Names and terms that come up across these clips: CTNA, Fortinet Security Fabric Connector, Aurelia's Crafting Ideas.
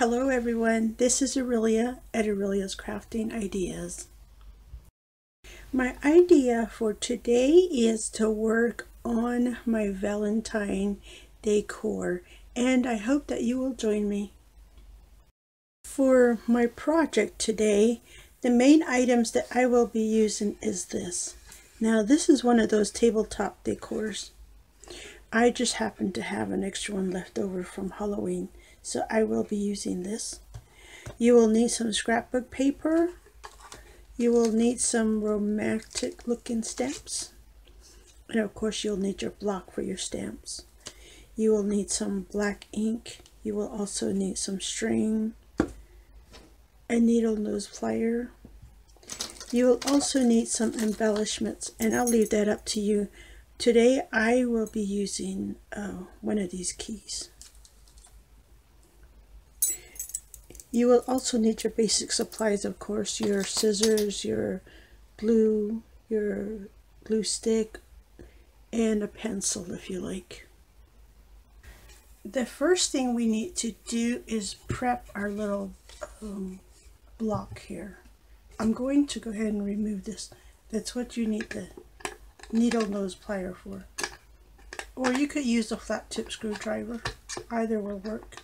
Hello everyone, this is Aurelia at Aurelia's Crafting Ideas. My idea for today is to work on my Valentine decor, and I hope that you will join me. For my project today, the main items that I will be using is this. Now this is one of those tabletop decors. I just happen to have an extra one left over from Halloween, so I will be using this. You will need some scrapbook paper. You will need some romantic looking stamps. And of course you'll need your block for your stamps. You will need some black ink. You will also need some string, a needle nose plier. You will also need some embellishments, and I'll leave that up to you. Today I will be using one of these keys. You will also need your basic supplies, of course, your scissors, your glue stick, and a pencil if you like. The first thing we need to do is prep our little block here. I'm going to go ahead and remove this. That's what you need the needle nose plier for. Or you could use a flat tip screwdriver. Either will work.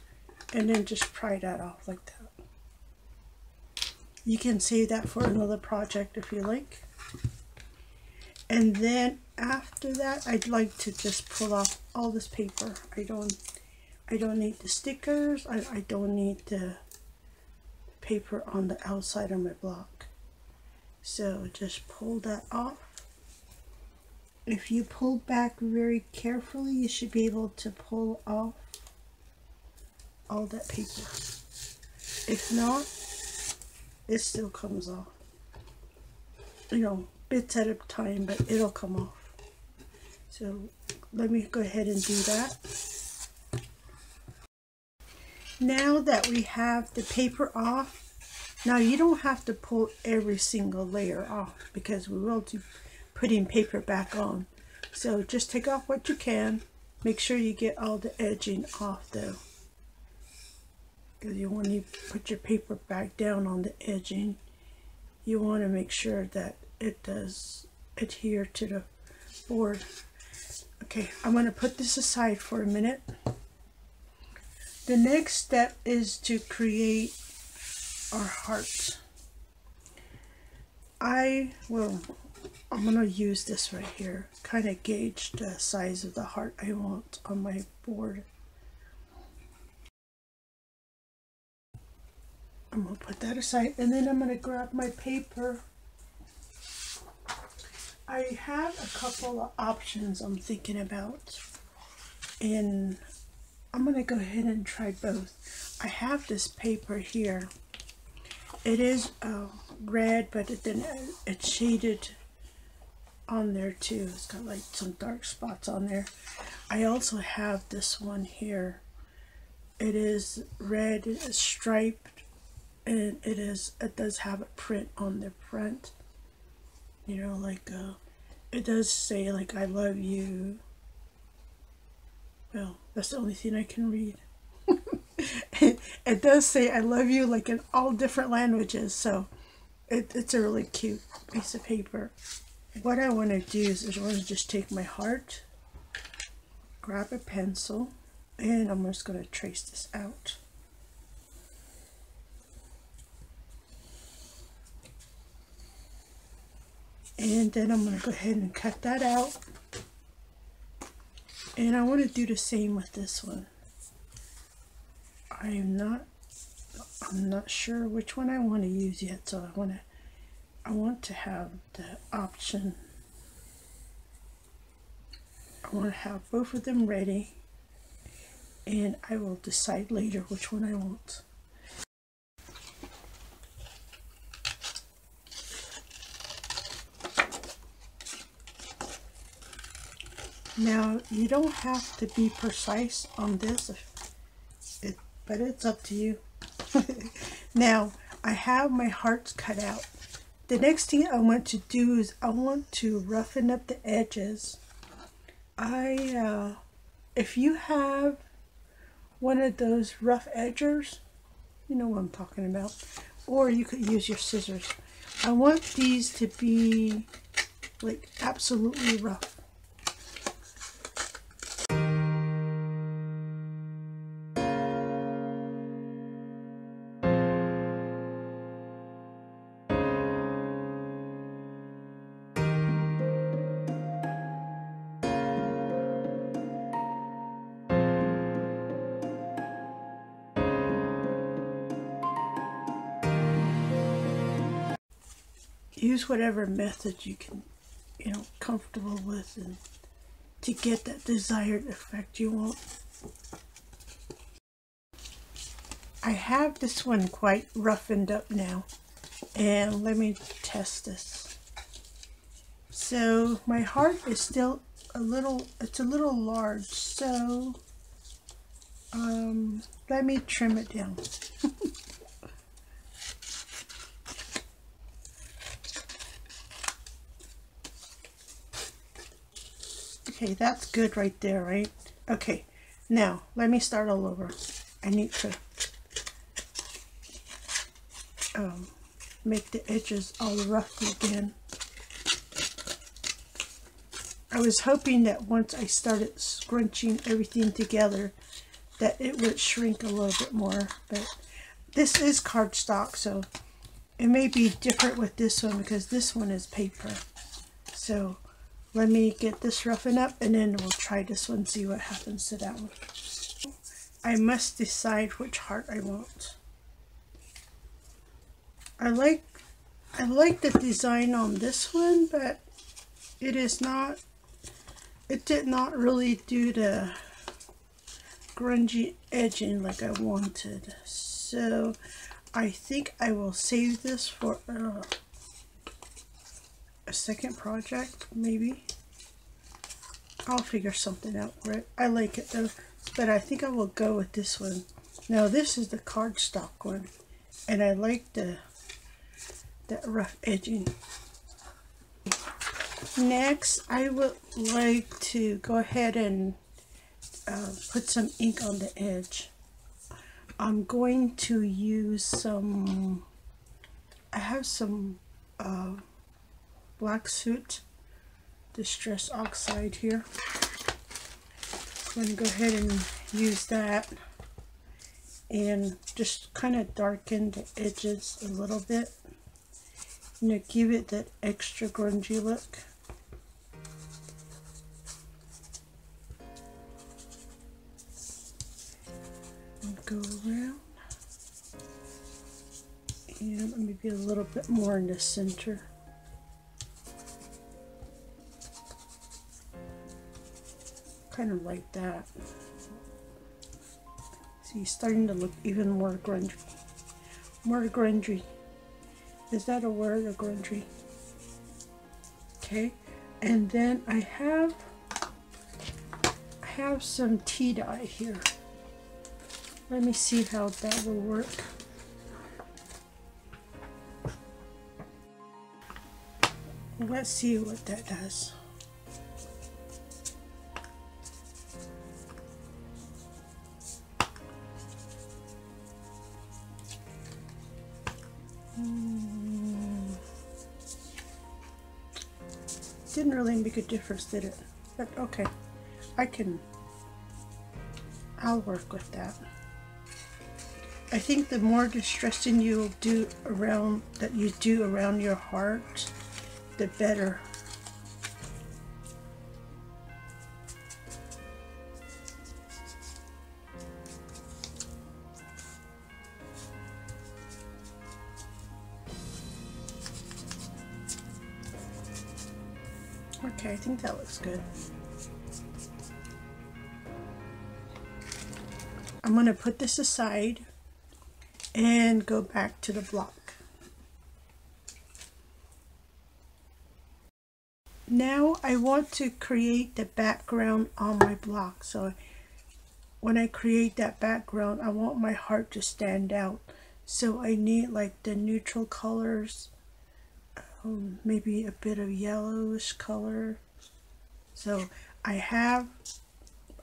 And then just pry that off like that. You can save that for another project if you like. And then after that, I'd like to just pull off all this paper. I don't need the stickers. I don't need the paper on the outside of my block. So just pull that off. If you pull back very carefully, you should be able to pull off all that paper. If not, it still comes off. You know, bits at a time, but it'll come off. So let me go ahead and do that. Now that we have the paper off, now you don't have to pull every single layer off because we will be putting paper back on. So just take off what you can. Make sure you get all the edging off though. Because you want to put your paper back down on the edging, you want to make sure that it does adhere to the board. Okay, I'm going to put this aside for a minute. The next step is to create our hearts. I'm going to use this right here, kind of gauge the size of the heart I want on my board. I'm going to put that aside, and then I'm going to grab my paper. I have a couple of options I'm thinking about, and I'm going to go ahead and try both. I have this paper here. It is red, but then it's shaded on there too. It's got like some dark spots on there. I also have this one here. It is red, it is striped. And it does have a print on the front, you know, like it does say like I love you. Well, that's the only thing I can read. It does say I love you like in all different languages, so it's a really cute piece of paper. What I want to do is I want to just take my heart, grab a pencil, and I'm just going to trace this out. And then I'm going to go ahead and cut that out. And I want to do the same with this one. I'm not sure which one I want to use yet, so I want to have the option. I want to have both of them ready, and I will decide later which one I want. Now, you don't have to be precise on this, but it's up to you. Now, I have my hearts cut out. The next thing I want to do is I want to roughen up the edges. If you have one of those rough edgers, You know what I'm talking about. Or you could use your scissors. I want these to be like absolutely rough. Use whatever method you can, you know, comfortable with, and to get that desired effect you want. I have this one quite roughened up now, and let me test this. So my heart is still a little large, so let me trim it down. Okay, that's good right there, right? Okay, now let me start all over. I need to make the edges all rough again. I was hoping that once I started scrunching everything together that it would shrink a little bit more, but this is cardstock, so it may be different with this one because this one is paper. So let me get this roughened up, and then we'll try this one, see what happens to that one. I must decide which heart I want. I like the design on this one, but it did not really do the grungy edging like I wanted. So I think I will save this for a second project. Maybe I'll figure something out for it. I like it though, but I think I will go with this one. Now this is the cardstock one, and I like that rough edging. Next I would like to go ahead and put some ink on the edge. I'm going to use some, I have some black soot distress oxide here. I'm going to go ahead and use that and just kind of darken the edges a little bit, you know, give it that extra grungy look. And go around, and maybe a little bit more in the center. Kind of like that. See, starting to look even more grungy. More grungy. Is that a word, a grungy? Okay, and then I have some tea dye here. Let me see how that will work. Let's see what that does. Didn't really make a difference, did it? But okay, I'll work with that. I think the more distressing you do around your heart, the better. Okay, I think that looks good. I'm going to put this aside and go back to the block. Now I want to create the background on my block. So when I create that background, I want my heart to stand out. So I need like the neutral colors. Maybe a bit of yellowish color. So I have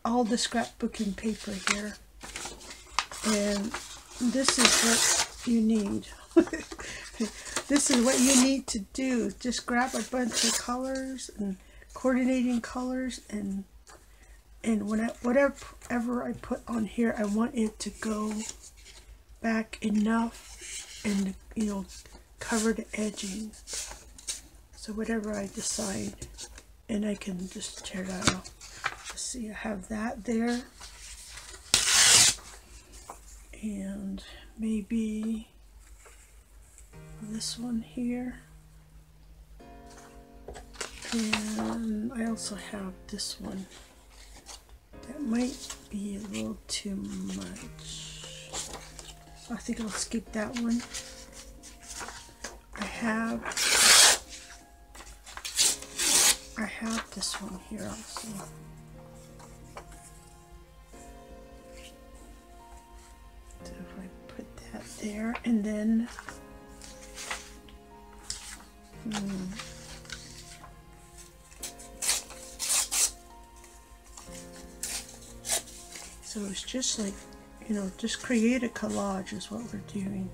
all the scrapbooking paper here, and this is what you need. This is what you need to do. Just grab a bunch of colors and coordinating colors, and whatever I put on here, I want it to go back enough and, you know, cover the edging. So whatever I decide, and I can just tear that off. Let's see, I have that there, and maybe this one here, and I also have this one. That might be a little too much. I think I'll skip that one. I have this one here also. So if I put that there, and then so it's just like, you know, just create a collage is what we're doing.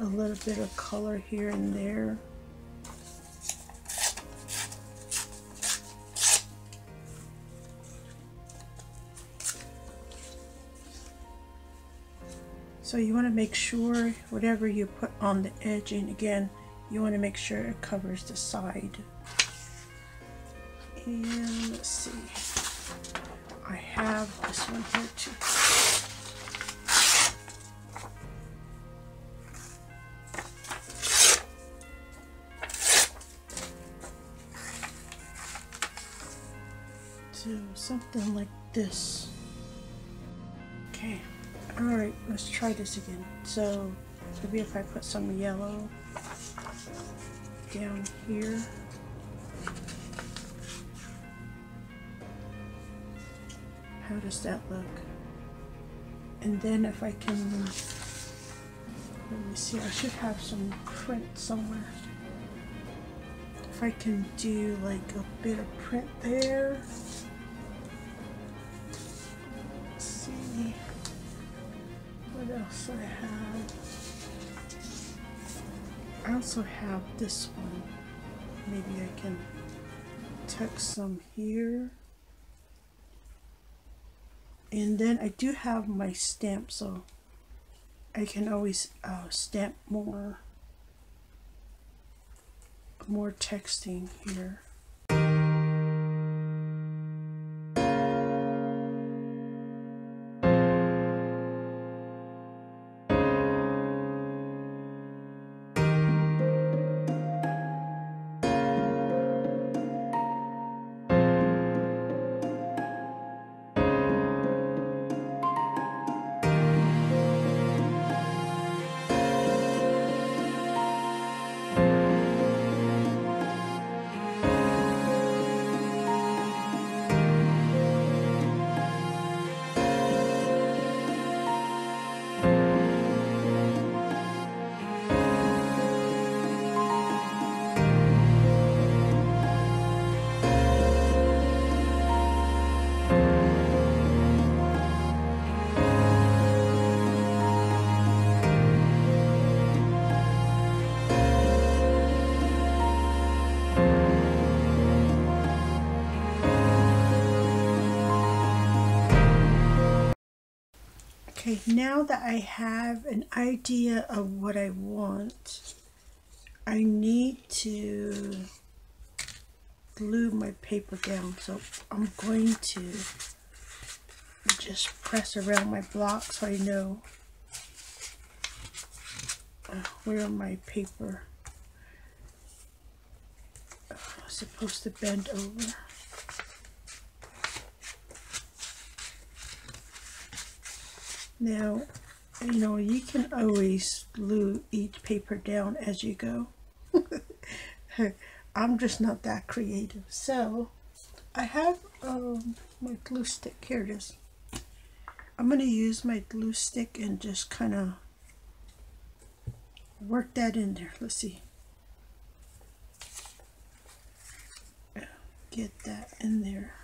A little bit of color here and there. So you want to make sure whatever you put on the edge, and again, you want to make sure it covers the side. And let's see, I have this one here too. So something like this. Okay. Alright, let's try this again. So maybe if I put some yellow down here. How does that look? And then if I can, let me see, I should have some print somewhere. If I can do like a bit of print there. Let's see. What else I have? I also have this one. Maybe I can tuck some here. And then I do have my stamp, so I can always stamp more texting here. Okay, now that I have an idea of what I want, I need to glue my paper down. So I'm going to just press around my block so I know where my paper is supposed to bend over. Now, you know, you can always glue each paper down as you go. I'm just not that creative. So, I have my glue stick. Here it is. I'm going to use my glue stick and just kind of work that in there. Let's see. Get that in there.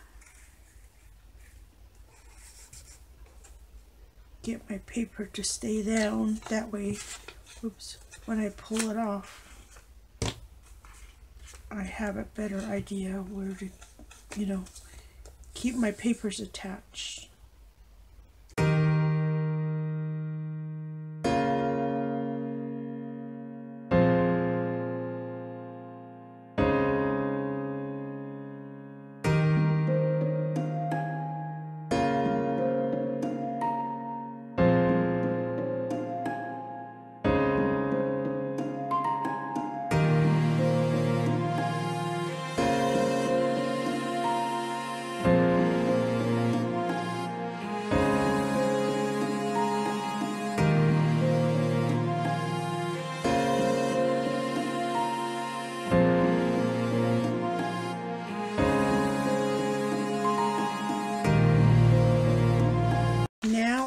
get my paper to stay down. That way, oops, when I pull it off, I have a better idea where to, you know, keep my papers attached.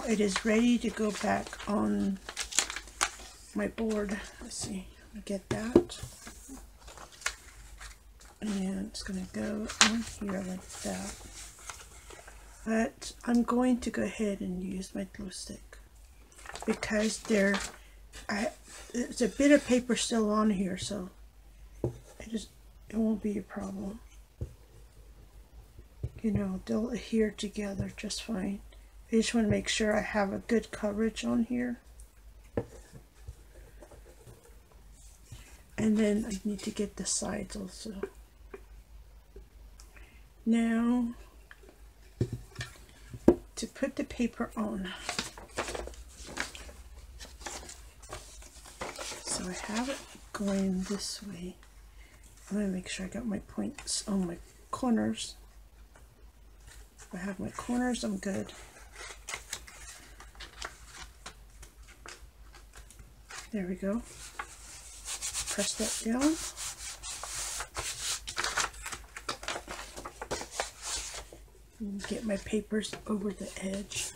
It is ready to go back on my board. Let's see, get that. And it's going to go on here like that. But I'm going to go ahead and use my glue stick because there's a bit of paper still on here, so it won't be a problem. You know, they'll adhere together just fine. I just want to make sure I have a good coverage on here. And then I need to get the sides also. Now, to put the paper on. So I have it going this way. I'm going to make sure I got my points on my corners. If I have my corners, I'm good. There we go. Press that down. And get my papers over the edge.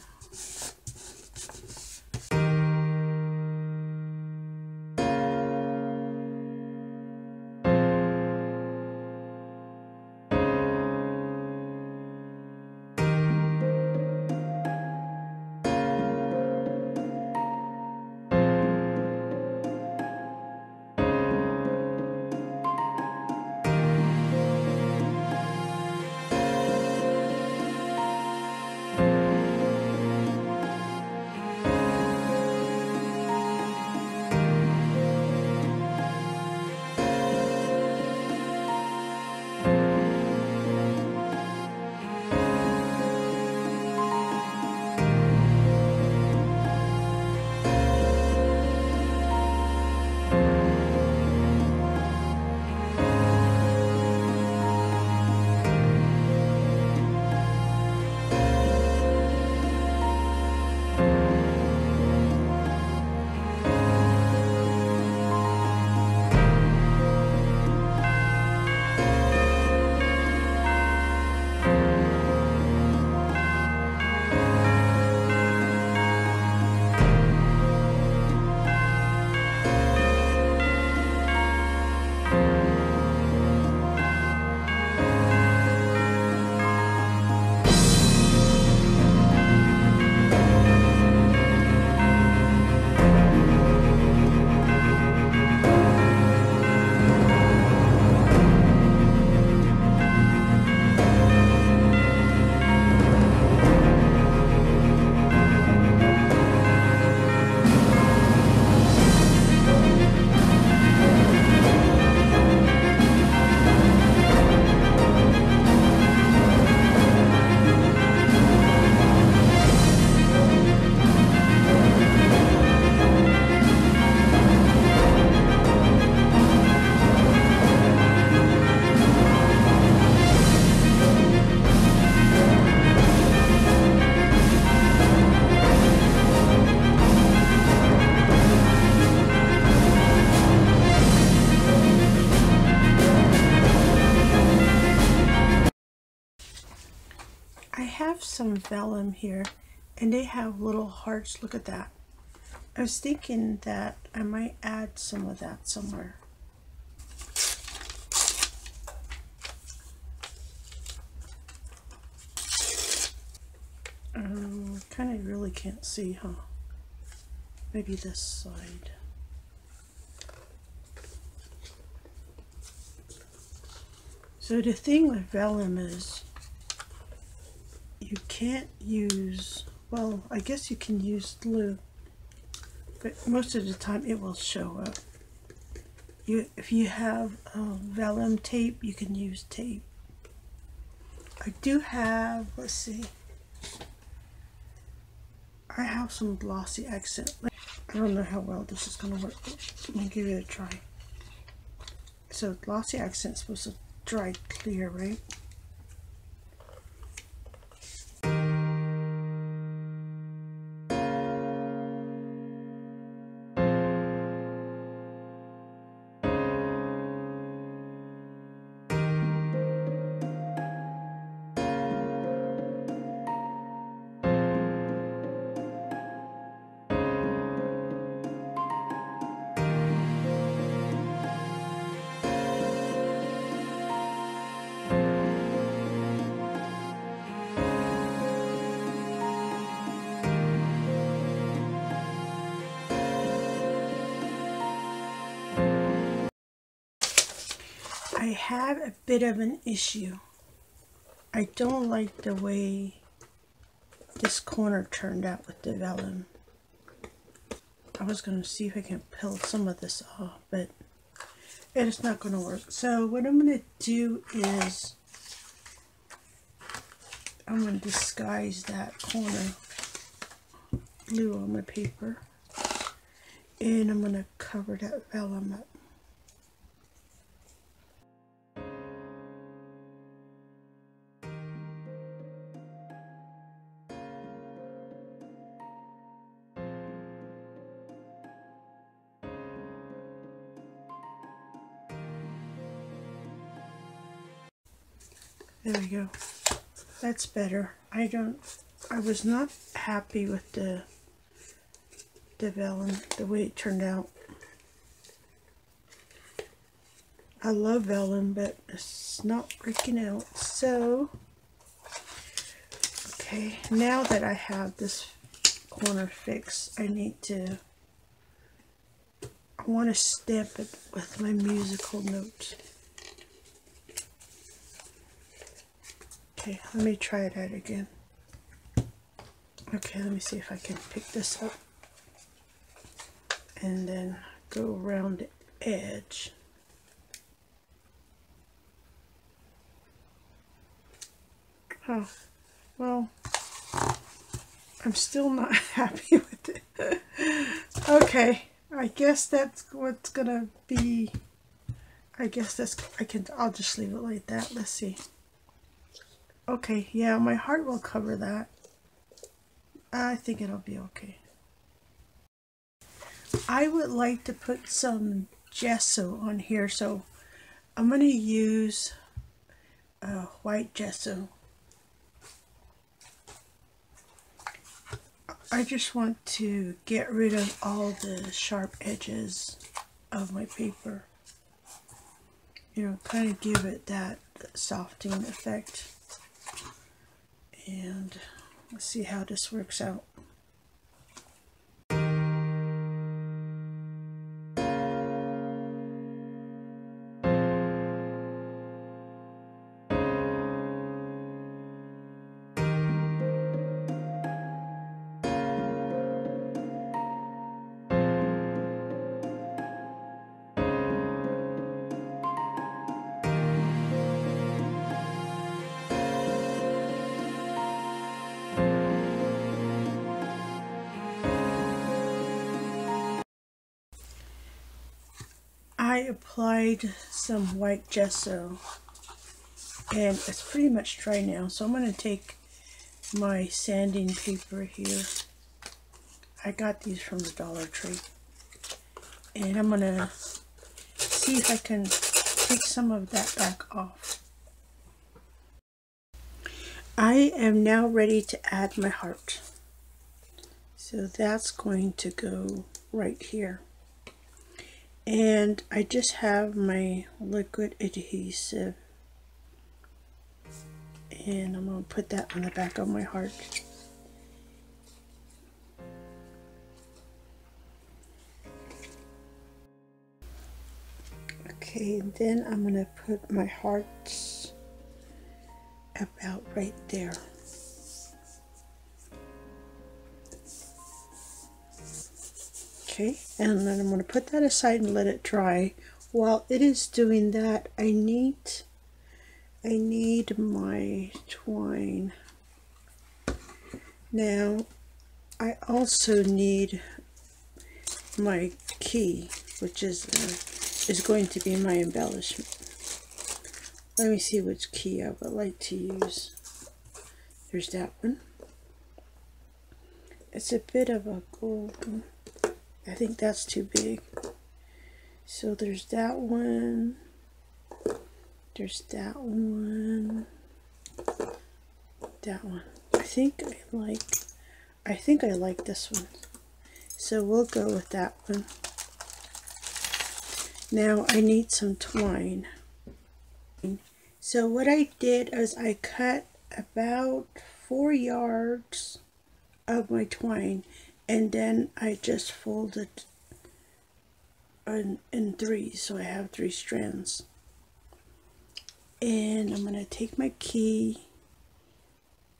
Some vellum here, and they have little hearts. Look at that. I was thinking that I might add some of that somewhere. kind of really can't see, huh? Maybe this side. So the thing with vellum is you can't use, well, I guess you can use glue, but most of the time it will show up. If you have vellum tape, you can use tape. I do have, let's see, I have some glossy accent. I don't know how well this is going to work, but I'm going to give it a try. So glossy accent is supposed to dry clear, right? I have a bit of an issue. I don't like the way this corner turned out with the vellum. I was going to see if I can peel some of this off, but it is not going to work. So what I'm going to do is I'm going to disguise that corner glue on my paper, and I'm going to cover that vellum up. There we go. That's better. I was not happy with the vellum, the way it turned out. I love vellum, but it's not breaking out. So, okay, now that I have this corner fixed, I want to stamp it with my musical notes. Okay, let me try it out again. Okay, let me see if I can pick this up and then go around the edge. Huh. Well, I'm still not happy with it. Okay, I guess that's what's gonna be. I guess that's, I'll just leave it like that. Let's see. Okay, yeah, my heart will cover that. I think it'll be okay. I would like to put some gesso on here, so I'm going to use white gesso. I just want to get rid of all the sharp edges of my paper. You know, kind of give it that softening effect. And let's see how this works out. I applied some white gesso and it's pretty much dry now, so I'm going to take my sanding paper here. I got these from the Dollar Tree, and I'm going to see if I can take some of that back off. I am now ready to add my heart, so that's going to go right here. And I just have my liquid adhesive, and I'm going to put that on the back of my heart. Okay, then I'm gonna put my hearts about right there. Okay, and then I'm gonna put that aside and let it dry. While it is doing that, I need my twine. Now, I also need my key, which is going to be my embellishment. Let me see which key I would like to use. There's that one. It's a bit of a golden. I think that's too big. So there's that one. There's that one. That one. I think I like this one. So we'll go with that one. Now I need some twine. So what I did is I cut about 4 yards of my twine, and then I just folded in three, so I have 3 strands. And I'm going to take my key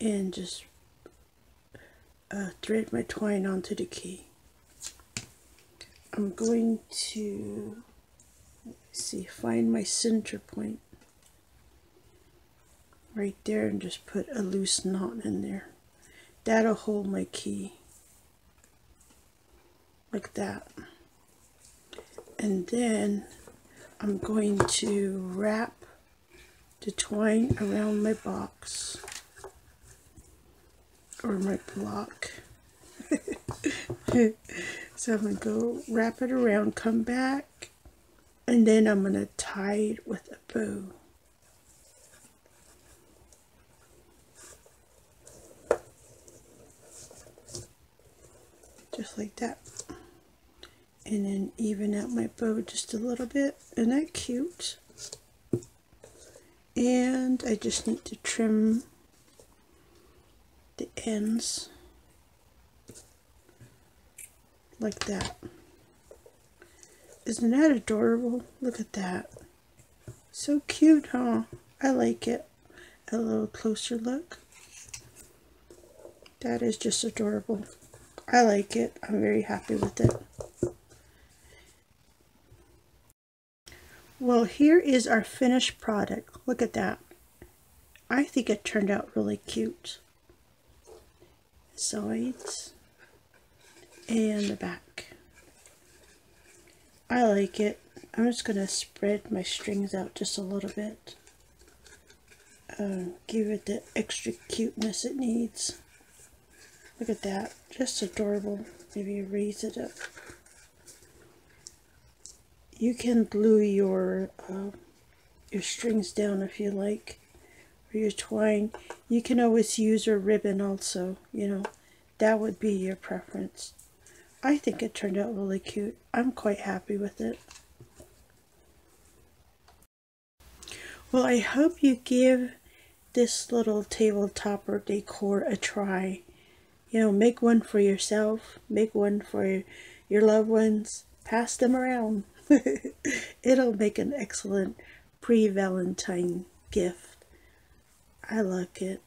and just thread my twine onto the key. I'm going to find my center point right there and just put a loose knot in there. That'll hold my key like that. And then I'm going to wrap the twine around my box or my block. So I'm going to go wrap it around, come back, and then I'm going to tie it with a bow. Just like that. And then even out my bow just a little bit. Isn't that cute? And I just need to trim the ends like that. Isn't that adorable? Look at that. So cute, huh? I like it. A little closer look. That is just adorable. I like it. I'm very happy with it. Well, here is our finished product. Look at that. I think it turned out really cute. Sides and the back. I like it. I'm just going to spread my strings out just a little bit. Give it the extra cuteness it needs. Look at that. Just adorable. Maybe raise it up. You can glue your strings down if you like, or your twine. You can always use a ribbon also, you know, that would be your preference. I think it turned out really cute. I'm quite happy with it. Well, I hope you give this little tabletop or decor a try. You know, make one for yourself, make one for your loved ones, pass them around. It'll make an excellent pre-Valentine gift. I like it.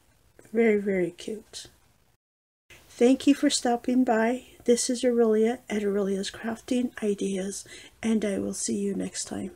Very, very cute. Thank you for stopping by. This is Aurelia at Aurelia's Crafting Ideas, and I will see you next time.